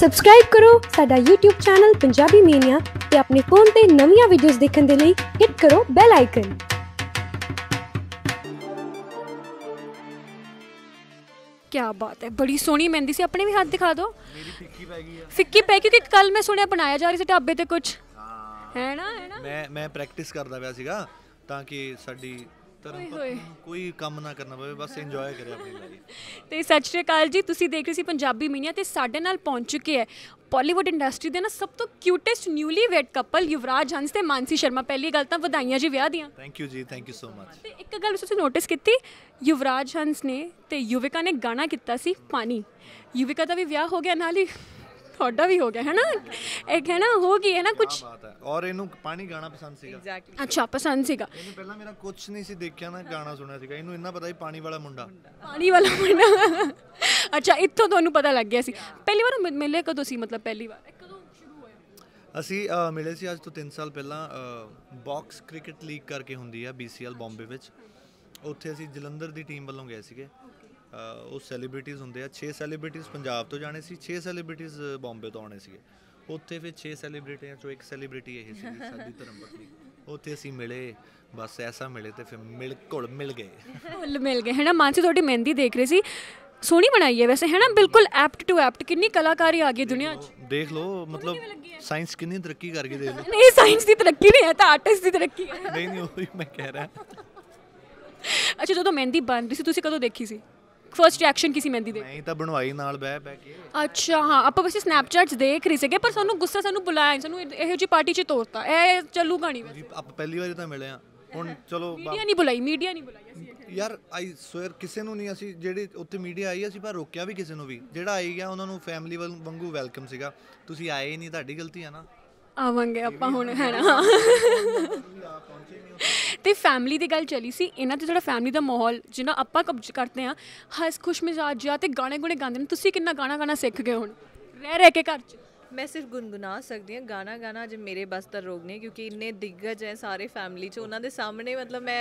Subscribe करो साडा YouTube channel Punjabi mania ते अपने फोन ते नवीं वीडियोस देखने के लिए हिट करो बेल आइकन। क्या बात है, बड़ी सोहनी मेहंदी सी, अपने भी हाथ दिखा दो। फिक्की पै क्योंकि कल मैं सुनया बनाया जा रही सी ढाबे ते कुछ है ना मैं प्रैक्टिस करदा पिया सीगा ताकि साडी कोई काम ना करना पवे, बस एंजॉय करें अपनी लाइफ। तो सत श्री अकाल जी, तुसी देख रहे सी पंजाबी मीनिया ते साडे नाल पहुंच चुके है बॉलीवुड इंडस्ट्री दे ना सब तो क्यूटेस्ट न्यूलीवेड कपल युवराज हंस ते मानसी शर्मा। पहली गल तां वधाइयां जी विआह दियां। थैंक यू जी, थैंक यू सो मच। ते एक गल तुसी नोटिस कीती, युवराज हंस ने ते युविका ने गाना कीता सी पानी। युविका दा भी विआह हो गया, नाल ही थोड़ा भी हो गया है ना, एक है ना हो गई है ना कुछ बात है। और इनू पानी गाना पसंद सीगा। Exactly. अच्छा पसंद सीगा। इनू पहला मेरा कुछ नहीं सी देखया ना, गाना सुना सीगा, इनू इतना पता ही पानी वाला मुंडा। अच्छा इत्थों तोनू पता लग गया सी। पहली बार मिले कदों सी, मतलब पहली बार कदों शुरू होया? असी मिले सी आज तो 3 साल पहला, बॉक्स क्रिकेट लीग करके हुंदी है बीसीएल बॉम्बे विच, उत्थे असी जलंधर दी टीम वालों गए सीगे। उस सैलीब्रिटीज़ होंगे 6 सैलीब्रिटीज़ पंजाब तो जाने सी, 6 सैलीब्रिटीज़ बॉम्बे तो आने से, उत्थे फिर 6 सैलीब्रिटियाँ चो एक सैलीब्रिटी यही सी साडी धर्मपत्नी, उत्थे असी मिले, बस ऐसा मिले तो फिर मिल गए है ना। मानसी थोड़ी मेहंदी देख रही सी, सोहनी बनाई है वैसे है ना, बिल्कुल एप्ट टू एप्ट। कितनी कलाकारी आ गई दुनिया, देख लो, मतलब साइंस कितनी तरक्की कर गई, देख लो। नहीं साइंस की तरक्की नहीं है, तो आर्टिस्ट की तरक्की है। नहीं मैं कह रहा। अच्छा जो मेहंदी बन रही सी तुसी कदों देखी सी? फर्स्ट रिएक्शन किसी मेहंदी दे? नहीं तो बनवाई नाल बह के। अच्छा हाँ, आप वैसे स्नैपचैट्स देख रहे थे, पर सानू गुस्सा, सानू बुलाया, सानू इहो जी पार्टी च तोरता, ए चलूगा नहीं। वैसे आप पहली बार तो मिले हां, हुन चलो मीडिया नहीं बुलाई यार, आई स्वेयर किसी नु नहीं, असि जेडी उत्ते मीडिया आई असि पर रोकया भी किसी नु भी, जेड़ा आई गया उन्हां नु फैमिली वांगू वेलकम सीगा। तुसी आए नहीं, ताडी गलती है ना, आवांगे आपां हुन है ना। तो फैमिली की गल चली सी, इन्हां ते थोड़ा फैमिली का माहौल जिन्ना आपां कब्ज करते हैं, हस खुश मिजाज जा, गाने गुणे गाते हैं। तुसीं कितना गाना सीख गए हुण रह के घर? मैं सिर्फ गुनगुना सकती हूँ, गाना अज मेरे बस का रोग नहीं, क्योंकि इन्ने दिग्गज है सारे फैमिली च, उन्हां दे सामने मतलब मैं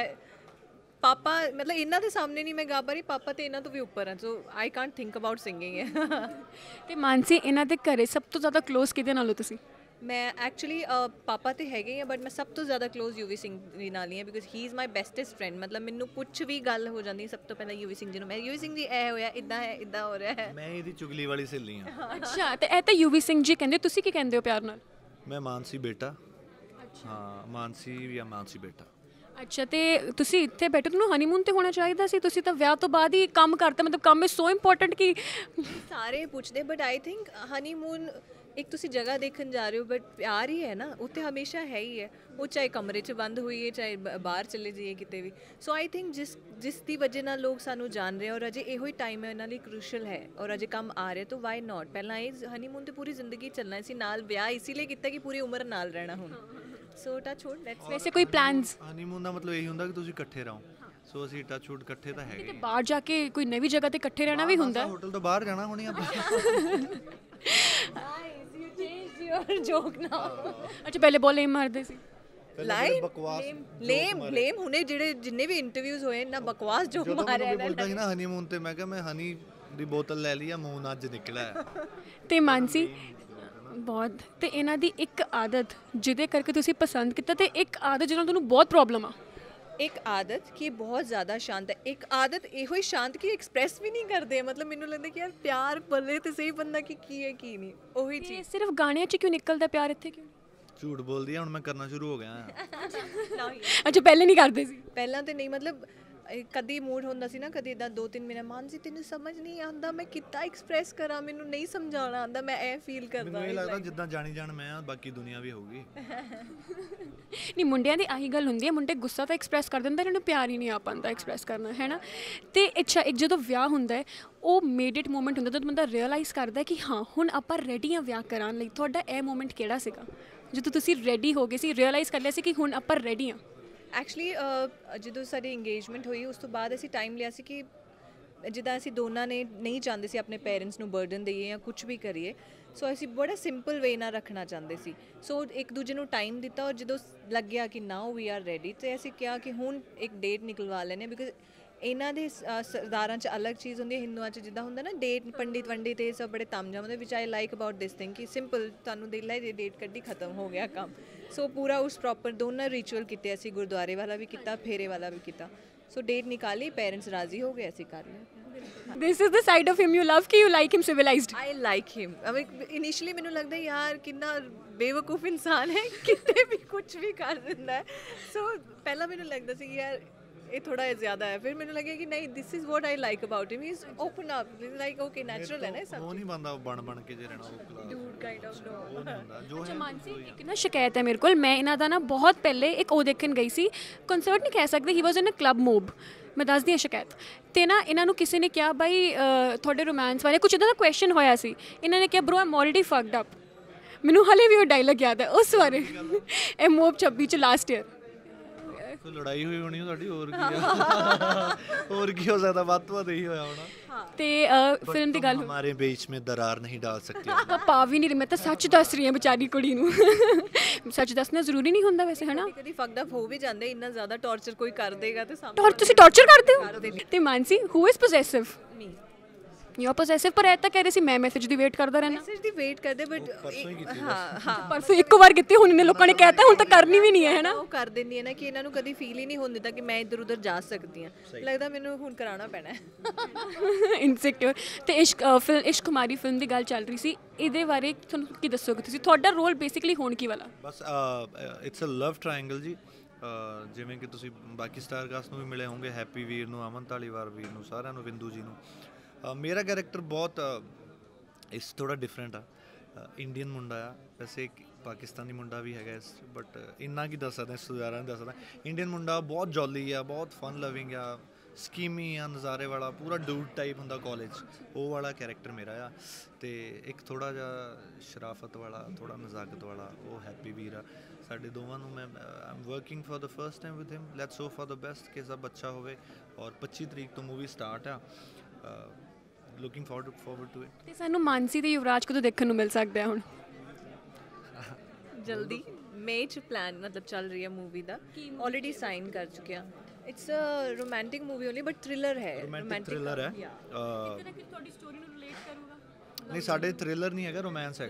पापा मतलब इन्हां दे सामने नहीं मैं गा पा रही, पापा तो इन्हां तो भी उपर है, so I can't think about singing है। तो मानसी इन्हां दे घरे सब तो ज़्यादा क्लोज किहदे नाल हो तुसीं? मैं एक्चुअली पापा तो है ही, बट मैं सब तो ज़्यादा क्लोज यूवी सिंह जी नाल ही है, because he is my bestest friend. मतलब मैनू कुछ भी गल हो जाती है सब तो पहले यूवी सिंह जी, मैं यूवी सिंह जी ए होया इदा है इदा हो रहा है, मैं इहदी चुगली वाली सहेली हां। अच्छा तो ए तो यूवी सिंह जी कहंदे, तुसी की कहंदे हो प्यार नाल? मैं मानसी बेटा। अच्छा हां, मानसी या मानसी बेटा। अच्छा तो तुसी इत्थे बैठे, तुहानू हनीमून ते होना चाहिदा सी, तुसी तो विआह तो बाद ही काम करते, मतलब काम इज़ सो इंपोर्टेंट कि सारे पूछदे, बट आई थिंक हनीमून एक तुसी जगह देखन जा रहे हो, बट प्यार ही है ना उत्थे, हमेशा है ही है, वो चाहे कमरे च बंद हुई है, चाहे बाहर चले जाइए कितने भी। सो आई थिंक जिस दी वजह नाल लोग सानू जान रहे हैं, और अजे एहो ही टाइम है उन्हां लई क्रूशल है, और अजे कम आ रहे, तो वाई नॉट। पहला ये हनीमून तो पूरी जिंदगी चलना सी, नाल ब्याह इसीलिए किया कि पूरी उम्र नाल रहना हुण। सो टच वुड लेट्स, वैसे कोई प्लान्स? हनीमून दा मतलब यही हुंदा कि तुसी इकट्ठे रहो, ਸੋ ਅਸੀਂ ਟੱਚ ਵੁੱਡ ਇਕੱਠੇ ਤਾਂ ਹੈਗੇ, ਤੇ ਬਾਹਰ ਜਾ ਕੇ ਕੋਈ ਨਵੀਂ ਜਗ੍ਹਾ ਤੇ ਇਕੱਠੇ ਰਹਿਣਾ ਵੀ ਹੁੰਦਾ, ਹੋਟਲ ਤੋਂ ਬਾਹਰ ਜਾਣਾ ਹੋਣੀ ਆਪਾਂ। Guys you change your joke now. ਅੱਛਾ ਪਹਿਲੇ ਬੋਲੇ ਮਾਰਦੇ ਸੀ ਲਾਈਨ ਬਕਵਾਸ ਬਲੇਮ ਹੁਣੇ, ਜਿਹੜੇ ਜਿੰਨੇ ਵੀ ਇੰਟਰਵਿਊਜ਼ ਹੋਏ ਨਾ ਬਕਵਾਸ ਜੋ ਮਾਰਿਆ ਹੈ, ਬੋਲਦਾ ਸੀ ਨਾ ਹਨੀਮੂਨ ਤੇ, ਮੈਂ ਕਿਹਾ ਮੈਂ ਹਨੀ ਦੀ ਬੋਤਲ ਲੈ ਲਈ ਆ, ਮੂੰਹ ਅੱਜ ਨਿਕਲਾ ਹੈ। ਤੇ ਮਾਨਸੀ ਬਹੁਤ, ਤੇ ਇਹਨਾਂ ਦੀ ਇੱਕ ਆਦਤ ਜਿਹਦੇ ਕਰਕੇ ਤੁਸੀਂ ਪਸੰਦ ਕੀਤਾ, ਤੇ ਇੱਕ ਆਦਤ ਜਿਹਨਾਂ ਤੁਹਾਨੂੰ ਬਹੁਤ ਪ੍ਰੋਬਲਮ ਆ? एक आदत कि बहुत ज़्यादा शांत है, एक आदत यो ही शांत कि एक्सप्रैस भी नहीं करते, मतलब मैंने लगता कि यार प्यार भले तो सही बंदा की है की नहीं, वही चीज़। सिर्फ गाने क्यों निकलता प्यार, इतने क्यों? झूठ बोल दिया, मैं करना शुरू हो गया। अच्छा पहले नहीं करते? पहला तो नहीं, मतलब कभी मूड होंदा सी ना, कभी इदा 2-3 महीने मानसी तेन समझ नहीं आता मैं कितना एक्सप्रैस करा, मैनू नहीं समझाना आता, मैं ए फील करदा, मैनू लगदा जिद्दां जानी जान मैं आ, बाकी दुनिया भी होगी। नहीं मुंडियां दी आही गल हुंदी है, मुंडे गुस्सा तो एक्सप्रैस कर दिंदे, इन्हां नू प्यार ही नहीं आ पांदा एक्सप्रैस करना, है ना। ते अच्छा एक जदों विआह हुंदा है, वो मेड इट मोमेंट हुंदा, जदों बंदा रियलाइज़ करदा कि हाँ हुण आपां रेडी आ विआह कराउण लई, तुहाडा ए मोमेंट किहड़ा सीगा जदों तुसीं रेडी हो गए सी, रियलाइज़ कर लिया सी कि हुण आपां रेडी आ? एक्चुअली जो सारी इंगेजमेंट हुई उस तो बाद ऐसी टाइम लिया सी कि जिदा ऐसी दोनों ने नहीं चाहते सी अपने पेरेंट्स नूं बर्डन देइए या कुछ भी करिए, सो ऐसी बड़ा सिंपल वे ना रखना चाहते सी, सो एक दूजे नूं टाइम दिता, और जो लग गया कि नाउ वी आर रेडी, तो ऐसे क्या कि हुण एक डेट निकलवा लेने, बिकॉज इन्हां दे सरदारां च अलग चीज़ होंदी है, हिंदुआं च जिद्दां होंदा ना डेट पंडित वंडित ये सब बड़े तामझाम होंदे, which I like about this thing कि सिंपल तुहानूं दे लै डेट कड्ढी खत्म हो गया काम। सो पूरा उस प्रॉपर दोनों रिचुअल किए, असीं गुरुद्वारे वाला भी किया, फेरे वाला भी किया। सो डेट निकाली, पेरेंट्स राजी हो गए, असीं कर लिया। This is the side of him you love कि you like him civilized? I like him. Initially मैनूं लगदा यार कितना बेवकूफ इंसान है, कितने भी कुछ भी कर दिंदा है। सो पहला मैनूं लगदा सी यार ये थोड़ा ज़्यादा है, फिर मैंने लगे कि नहीं, this is what I like about him, is open up, like okay natural है ना सब। वो नहीं बंदा बन के जे रहना डूड काइंड ऑफ नो। अच्छा मानसी, एक ना शिकायत है मेरे को, मैं इन्हां दा ना बहुत पहले एक ओ देखन गई सी, कंसर्ट नहीं कह सकदे, he was in a club mob, मैं दस दी शिकायत तो ना इन्हों किसी ने कहा भाई थोड़े रोमांस वाले कुछ इदा का क्वेश्चन होया सी, इन्होंने कहा bro I am already fucked up. मैनू हाले भी वो डायलॉग याद है उस बारे, ए मोब 26 च लास्ट ईयर तो लड़ाई हुई होनी साड़ी, और क्या हो सकता, बात तो यही होया होना। ते फिल्म दी गल हमारे बीच में दरार नहीं डाल सकती, पावी नहीं, मैं तो सच दस रही हूं बेचारी कुड़ी नूं। सच दसना जरूरी नहीं होंदा वैसे, है ना, कभी फक्ड अप हो भी जांदे, इतना ज्यादा टॉर्चर कोई कर देगा तो सामने। तुसी टॉर्चर करदे हो? ते Mansi, who is possessive? Me. You are possessive. पर ऐसा कह रहे सी मैं मैसेज दी वेट करदा रहना, मैसेज दी वेट करदे, बट हां परसों एक बार कीती, हुन इन्हें लोकां ने कहता हुन तो करनी भी नहीं है, है ना, वो कर देनी है ना कि इन्हां नू कदी फील ही नहीं होन दिंदा कि मैं इधर उधर जा सकदी हां, लगदा मैनू हुन कराना पैना है। इनसिक्योर। ते इश्क कुमारी फिल्म दी गल चल रही सी, इहदे बारे तुहानू की दस्सोगे तुसीं, तुहाडा रोल बेसिकली होण की वाला? बस इट्स अ लव ट्रायंगल जी, जिवें कि तुसीं बाकी स्टार कास्ट नू भी मिले होंगे, हैप्पी वीर नू, अमन तालीवार वीर नू, सारिआं नू, विंदू जी नू। मेरा कैरेक्टर बहुत इस थोड़ा डिफरेंट आ, इंडियन मुंडा आ, वैसे एक पाकिस्तानी मुंडा भी है, बट इन्ना की दस सकते हैं, सुधारा नहीं दस सकता। इंडियन मुंडा बहुत जॉली आ, बहुत फन लविंग आ, स्कीमी आ, नज़ारे वाला, पूरा डूड टाइप होंदा कॉलेज, वो वाला कैरेक्टर मेरा आ। तो एक थोड़ा जा शराफत वाला, थोड़ा नज़ाकत वाला, वो हैप्पी वीर आ। साढ़े दोवां नूं मैं I am working for the first time with him, let's hope for the best कि सब अच्छा होवे, और 25 तरीक तो मूवी स्टार्ट आ, लुकिंग फॉरवर्ड टू इट। सानू मानसी ते युवराज को तो देखने को मिल सकता है हुण जल्दी, मई च प्लान मतलब चल रही है मूवी दा, ऑलरेडी साइन कर चुके हैं। It's a romantic movie only but thriller है, रोमांटिक थ्रिलर है। थोड़ी स्टोरी नु रिलेट करूंगा नहीं, साडे थ्रिलर नहीं है, रोमांस है,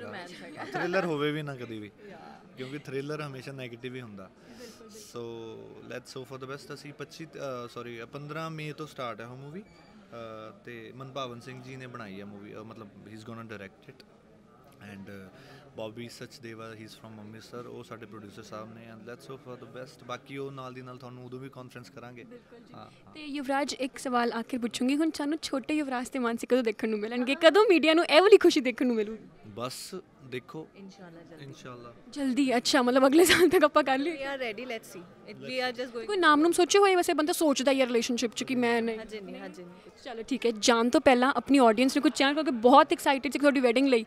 थ्रिलर होवे भी ना कदी भी, क्योंकि थ्रिलर हमेशा नेगेटिव ही होंदा। So let's hope for the best. असी 15 मई तो स्टार्ट है मूवी, ते मनभावन सिंह जी ने बनाई है मूवी, मतलब he is gonna direct it, and Bobby Sachdeva he is from Amritsar, वो साडे प्रोड्यूसर साहब ने, and let's hope for the best. बाकी वो नाल दी नाल तुहानूं उदों भी कॉन्फ्रेंस करांगे। ते युवराज, एक सवाल आखिर पूछूंगी हुण, सानूं छोटे युवराज ते मानसी कदों देखण नूं मिलणगे, कदों मीडिया नूं एह वाली खुशी देखण नूं मिलूगी? बस देखो, इंशाल्लाह जल्दी। अच्छा, मतलब अगले साल तक आपां कर लिए? We are ready, let's see, we are just going. कोई नाम नूम सोचे होए? वैसे बंदा सोचदा ही रिलेशनशिप च कि मैं नहीं। हां जी, हां जी। चलो ठीक है, जान तो पहला अपनी ऑडियंस ने कुछ चैनल, क्योंकि बहुत एक्साइटेड सी ਤੁਹਾਡੀ ਵੈਡਿੰਗ ਲਈ।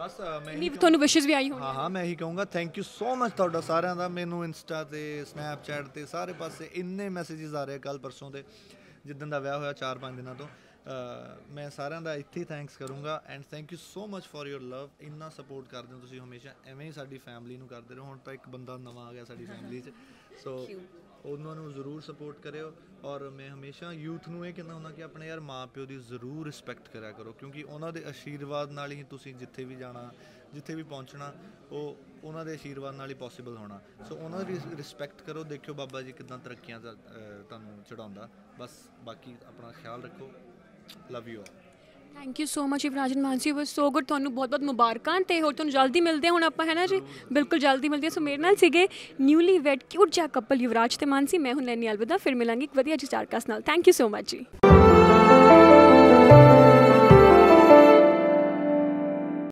बस मैं थोड़ी विशेज भी आई हूँ। हाँ, मैं यही कहूँगा, थैंक यू सो मच थोड़ा सारा का, मैनू इंस्टा ते स्नैपचैट ते सारे पास इन्ने मैसेजेस आ रहे, कल परसों के जिदन का विआह होया 4-5 दिनों तो मैं सारा का इत्थे थैंक्स करूँगा, and thank you so much for your love, इन्ना सपोर्ट करते हो तुसीं हमेशा, एवें ही साडी फैमिली नूं करदे रहो। हुण तां एक बंदा नवां आ गया साडी फैमिली च, सो उन्होंने जरूर सपोर्ट करो, और मैं हमेशा यूथ नूं ये कहना हुंदा कि अपने यार माँ प्यो की जरूर रिस्पैक्ट करा करो, क्योंकि उन्होंने आशीर्वाद नाल ही तुसीं जिथे भी जाना, जिथे भी पहुँचना, वो उन्हों के आशीर्वाद नाल ही पॉसिबल होना। सो उन्होंने रिस्पैक्ट करो, देखो बाबा जी कितना तरक्कियां तुहानूं चढ़ाउंदा। बस बाकी अपना ख्याल रखो, love you all. Thank you so much Yuvraj and Mansi, वो सो गुड, थोनों बहुत बहुत मुबारकां, तो हो तुहानूं जल्दी मिलते हैं हुण आपां, है ना जी, बिल्कुल जल्दी मिलते हैं। सो मेरे नाल सीगे न्यूली वैड क्यूट जिहा कपल युवराज ते मानसी, मैं हुण लैनी अलविदा, फिर मिलांगी एक वधिया जी स्टारकास्ट नाल। Thank you so much ji.